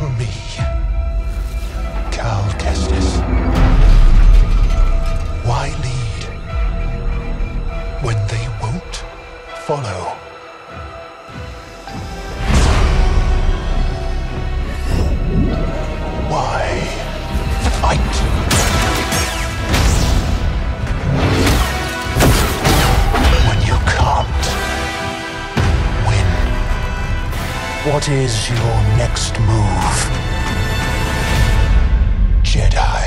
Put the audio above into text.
Tell me, Cal Kestis, why lead when they won't follow? Why fight? What is your next move, Jedi?